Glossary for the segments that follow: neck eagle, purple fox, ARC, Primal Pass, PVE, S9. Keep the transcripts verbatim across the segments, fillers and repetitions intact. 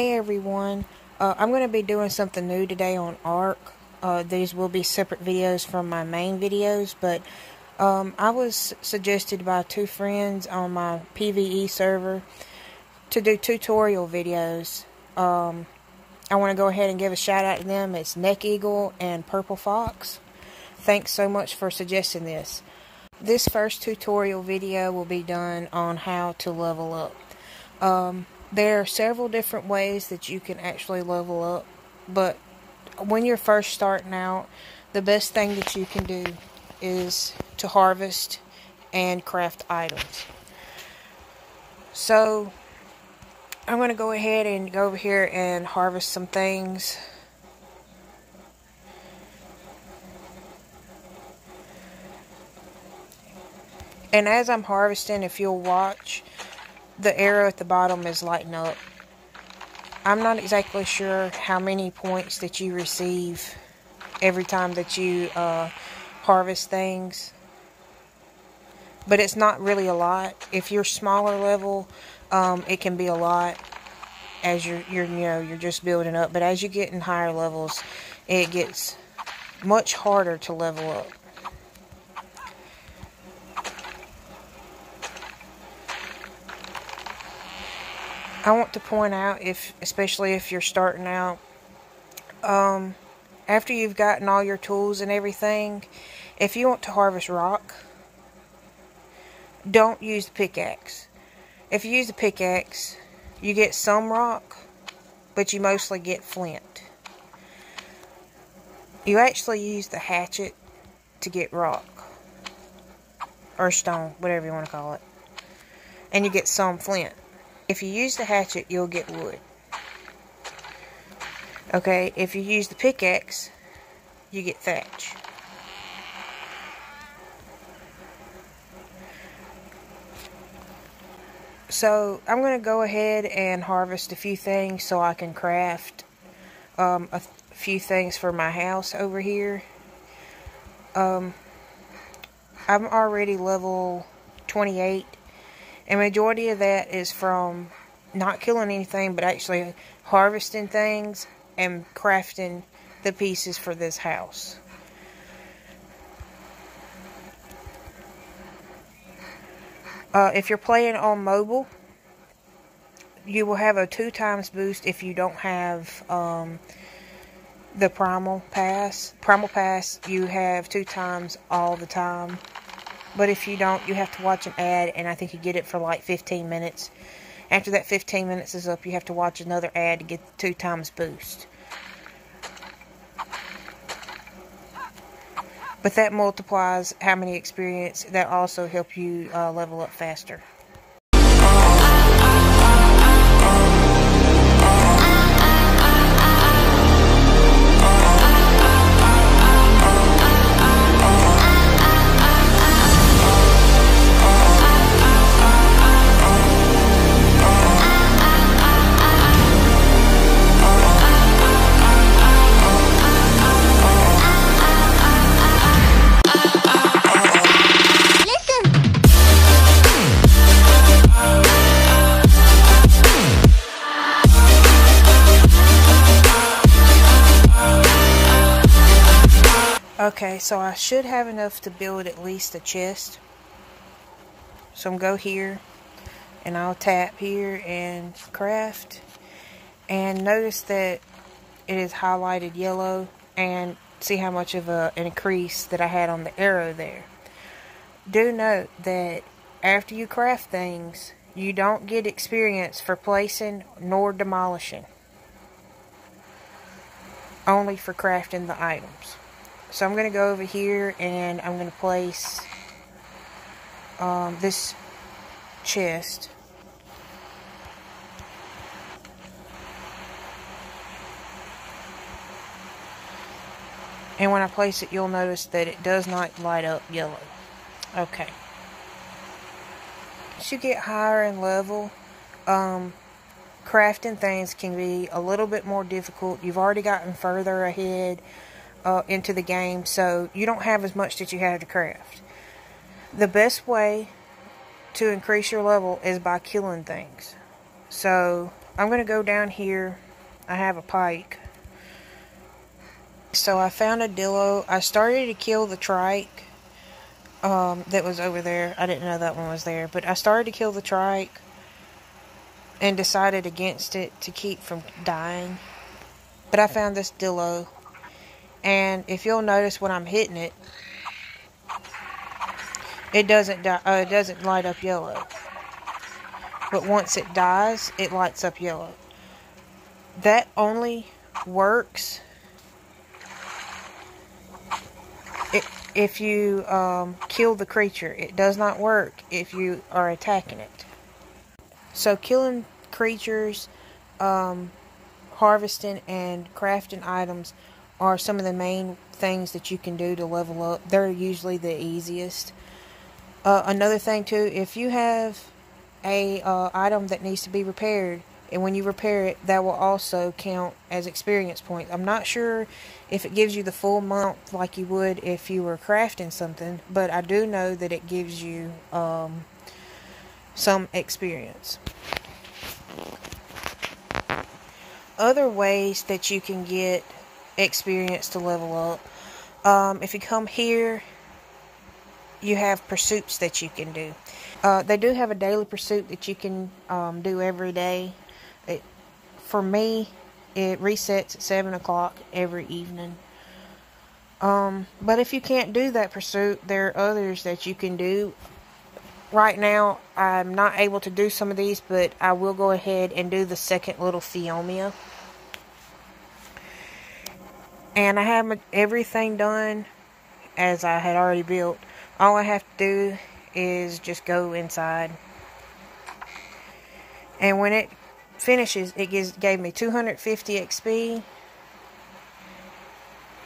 Hey everyone, uh, I'm going to be doing something new today on ARK. Uh, these will be separate videos from my main videos, but um, I was suggested by two friends on my P V E server to do tutorial videos. Um, I want to go ahead and give a shout out to them. It's Neck Eagle and Purple Fox. Thanks so much for suggesting this. This first tutorial video will be done on how to level up. Um, There are several different ways that you can actually level up, but when you're first starting out, the best thing that you can do is to harvest and craft items. So, I'm going to go ahead and go over here and harvest some things. And as I'm harvesting, if you'll watch, the arrow at the bottom is lighting up. I'm not exactly sure how many points that you receive every time that you uh, harvest things, but it's not really a lot. If you're smaller level, um, it can be a lot as you're, you're you know you're just building up. But as you get in higher levels, it gets much harder to level up. I want to point out, if especially if you're starting out, um, after you've gotten all your tools and everything, if you want to harvest rock, don't use the pickaxe. If you use the pickaxe, you get some rock, but you mostly get flint. You actually use the hatchet to get rock, or stone, whatever you want to call it, and you get some flint. If you use the hatchet, you'll get wood. Okay, if you use the pickaxe, you get thatch. So, I'm going to go ahead and harvest a few things so I can craft um, a few things for my house over here. Um, I'm already level twenty-eight. And majority of that is from not killing anything, but actually harvesting things and crafting the pieces for this house. Uh, if you're playing on mobile, you will have a two times boost if you don't have um, the Primal Pass. Primal Pass, you have two times all the time. But if you don't, you have to watch an ad, and I think you get it for like fifteen minutes. After that fifteen minutes is up, you have to watch another ad to get the two times boost. But that multiplies how many experience. That also helps you uh, level up faster. Okay, so I should have enough to build at least a chest. So I'm going to go here, and I'll tap here and craft. And notice that it is highlighted yellow, and see how much of a, an increase that I had on the arrow there. Do note that after you craft things, you don't get experience for placing nor demolishing. Only for crafting the items. So I'm going to go over here and I'm going to place um, this chest. And when I place it, you'll notice that it does not light up yellow. Okay. As you get higher in level, um, crafting things can be a little bit more difficult. You've already gotten further ahead Uh, into the game, so you don't have as much that you have to craft. The best way to increase your level is by killing things. So I'm going to go down here. I have a pike. So I found a dillo. I started to kill the trike um, that was over there. I didn't know that one was there. But I started to kill the trike and decided against it to keep from dying. But I found this dillo. And if you'll notice when I'm hitting it, it doesn't die, uh, it doesn't light up yellow. But once it dies, it lights up yellow. That only works if you um, kill the creature. It does not work if you are attacking it. So killing creatures, um, harvesting, and crafting items are some of the main things that you can do to level up. They're usually the easiest. Uh, another thing too, if you have a uh, item that needs to be repaired, and when you repair it, that will also count as experience points. I'm not sure if it gives you the full month like you would if you were crafting something, but I do know that it gives you um, some experience. Other ways that you can get experience to level up. Um, if you come here, you have pursuits that you can do. Uh, they do have a daily pursuit that you can um, do every day. It, for me, it resets at seven o'clock every evening. Um, but if you can't do that pursuit, there are others that you can do. Right now, I'm not able to do some of these, but I will go ahead and do the second little Fiomia. And I have my, everything done as I had already built. All I have to do is just go inside. And when it finishes, it gives, gave me two hundred fifty X P.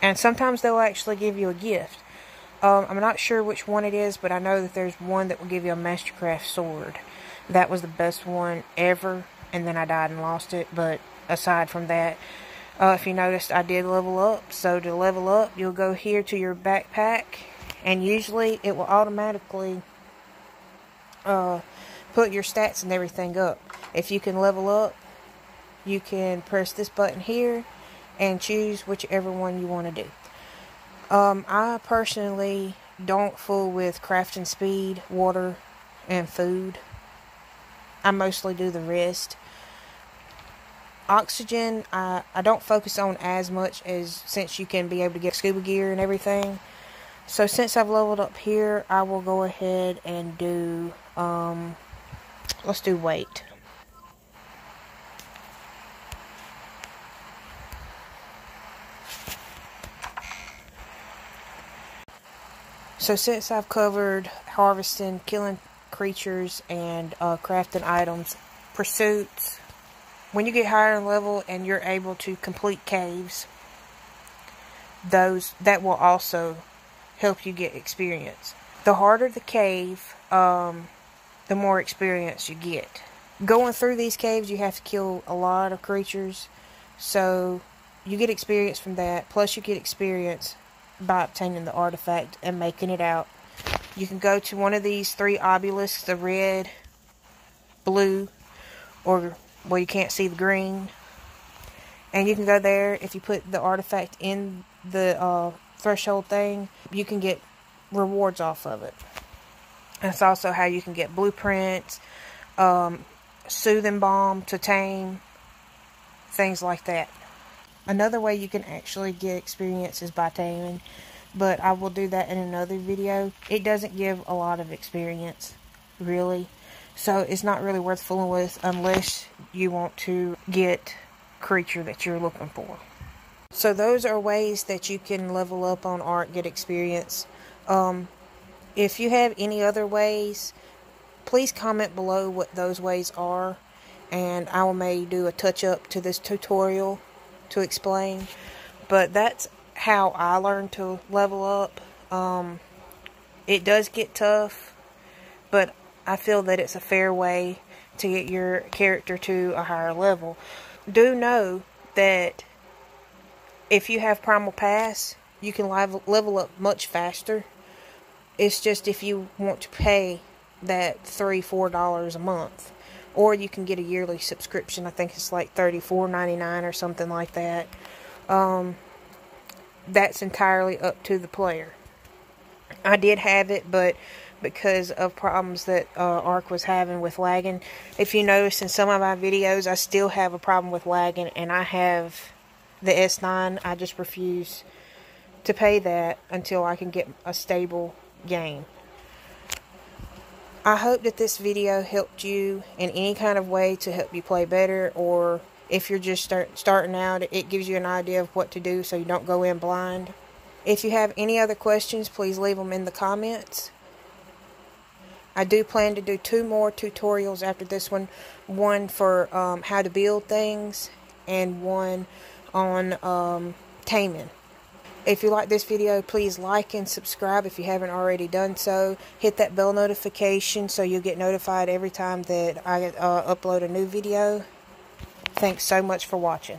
And sometimes they'll actually give you a gift. Um, I'm not sure which one it is, but I know that there's one that will give you a Mastercraft sword. That was the best one ever. And then I died and lost it. But aside from that, uh, if you noticed, I did level up. So to level up, you'll go here to your backpack. And usually it will automatically uh, put your stats and everything up. If you can level up, you can press this button here and choose whichever one you want to do. Um, I personally don't fool with crafting speed, water, and food. I mostly do the rest. Oxygen, I, I don't focus on as much as since you can be able to get scuba gear and everything. So since I've leveled up here, I will go ahead and do, um, let's do weight. So since I've covered harvesting, killing creatures, and uh, crafting items, pursuits, when you get higher in level and you're able to complete caves, those, that will also help you get experience. The harder the cave, um, the more experience you get. Going through these caves, you have to kill a lot of creatures, so you get experience from that, plus you get experience by obtaining the artifact and making it out. You can go to one of these three obelisks, the red, blue, or, well, you can't see the green, and you can go there. If you put the artifact in the uh, threshold thing, you can get rewards off of it. That's also how you can get blueprints, um, soothing balm to tame, things like that. Another way you can actually get experience is by taming, but I will do that in another video. It doesn't give a lot of experience, really, so it's not really worth fooling with unless you want to get creature that you're looking for. So those are ways that you can level up on ARK, get experience. Um, if you have any other ways, please comment below what those ways are, and I will may do a touch-up to this tutorial to explain. But that's how I learned to level up. Um, it does get tough, but I feel that it's a fair way to get your character to a higher level. Do know that if you have Primal Pass, you can level up much faster. It's just if you want to pay that three, four dollars a month, or you can get a yearly subscription. I think it's like thirty-four ninety-nine or something like that. Um, that's entirely up to the player. I did have it, but because of problems that uh, ARK was having with lagging. If you notice in some of my videos, I still have a problem with lagging, and I have the S nine. I just refuse to pay that until I can get a stable game. I hope that this video helped you in any kind of way to help you play better, or if you're just start, starting out, it gives you an idea of what to do so you don't go in blind. If you have any other questions, please leave them in the comments. I do plan to do two more tutorials after this one. One for um, how to build things, and one on um, taming. If you like this video, please like and subscribe if you haven't already done so. Hit that bell notification so you'll get notified every time that I uh, upload a new video. Thanks so much for watching.